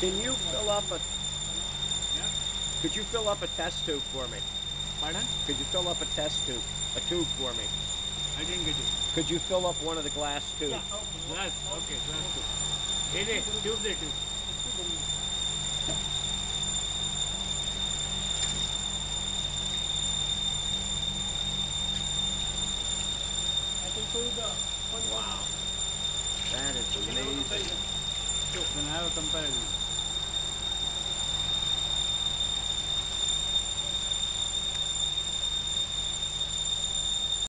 Can you fill up a... Yeah? Could you fill up a test tube for me? Pardon? Could you fill up a test tube? A tube for me? I didn't get it. Could you fill up one of the glass tubes? Yeah. Oh, glass. Okay, glass tube. It is. Tube the tube. I can show you the... Wow. That is amazing. Then I have a comparison.